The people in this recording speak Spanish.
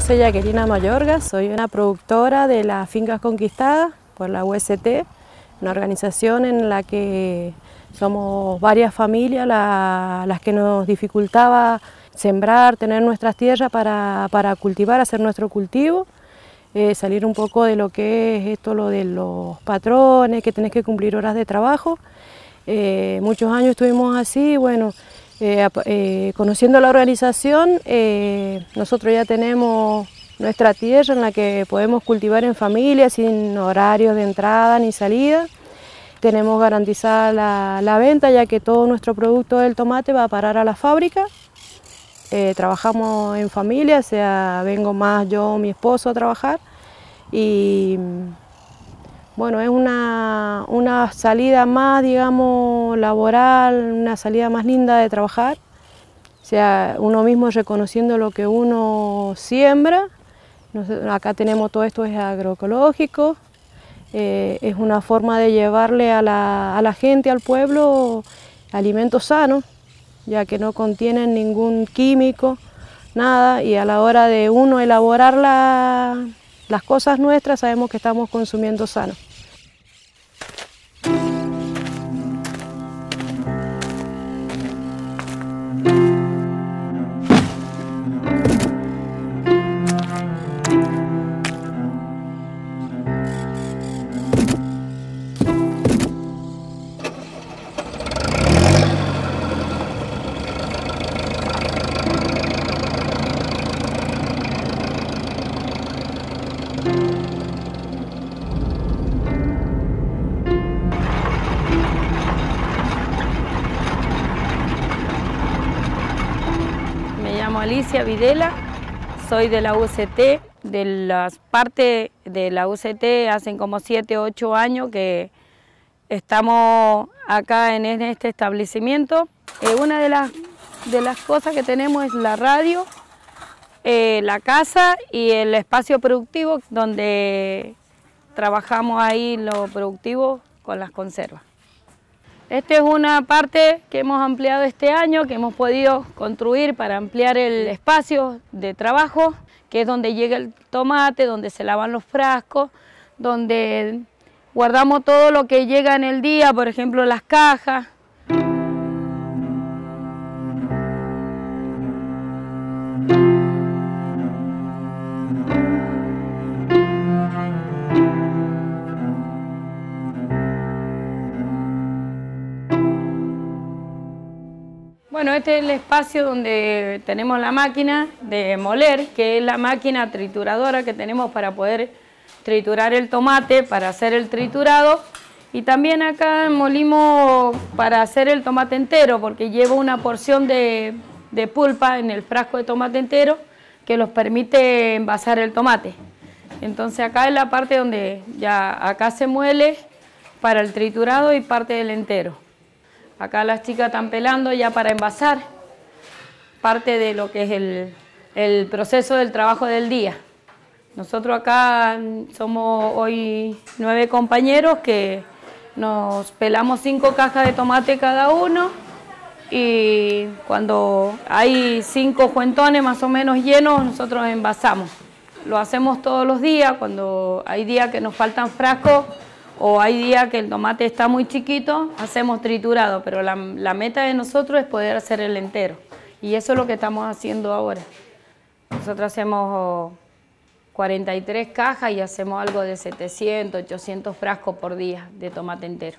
Yo soy Jaquelina Mayorga, soy una productora de las fincas conquistadas por la UST, una organización en la que somos varias familias las que nos dificultaba sembrar, tener nuestras tierras para cultivar, hacer nuestro cultivo, salir un poco de lo que es esto, lo de los patrones, que tenés que cumplir horas de trabajo. Muchos años estuvimos así, bueno, conociendo la organización, nosotros ya tenemos nuestra tierra en la que podemos cultivar en familia sin horarios de entrada ni salida. Tenemos garantizada la venta, ya que todo nuestro producto del tomate va a parar a la fábrica. Trabajamos en familia, o sea, vengo más yo, mi esposo a trabajar. Y bueno, es una salida más, digamos, laboral, una salida más linda de trabajar. O sea, uno mismo reconociendo lo que uno siembra. Acá tenemos todo esto, es agroecológico. Es una forma de llevarle a la gente, al pueblo, alimentos sanos, ya que no contienen ningún químico, nada, y a la hora de uno elaborar las cosas nuestras sabemos que estamos consumiendo sano. Alicia Videla, soy de la UCT, de las partes de la UCT hacen como 7 o 8 años que estamos acá en este establecimiento. Una de las cosas que tenemos es la radio, la casa y el espacio productivo donde trabajamos ahí lo productivo con las conservas. Esta es una parte que hemos ampliado este año, que hemos podido construir para ampliar el espacio de trabajo, que es donde llega el tomate, donde se lavan los frascos, donde guardamos todo lo que llega en el día, por ejemplo las cajas. Bueno, este es el espacio donde tenemos la máquina de moler, que es la máquina trituradora que tenemos para poder triturar el tomate, para hacer el triturado. Y también acá molimos para hacer el tomate entero, porque lleva una porción de pulpa en el frasco de tomate entero que nos permite envasar el tomate. Entonces acá es la parte donde ya acá se muele para el triturado y parte del entero. Acá las chicas están pelando ya para envasar, parte de lo que es el proceso del trabajo del día. Nosotros acá somos hoy 9 compañeros que nos pelamos 5 cajas de tomate cada uno y cuando hay 5 juentones más o menos llenos nosotros envasamos. Lo hacemos todos los días, cuando hay días que nos faltan frascos, o hay días que el tomate está muy chiquito, hacemos triturado, pero la meta de nosotros es poder hacer el entero. Y eso es lo que estamos haciendo ahora. Nosotros hacemos 43 cajas y hacemos algo de 700, 800 frascos por día de tomate entero.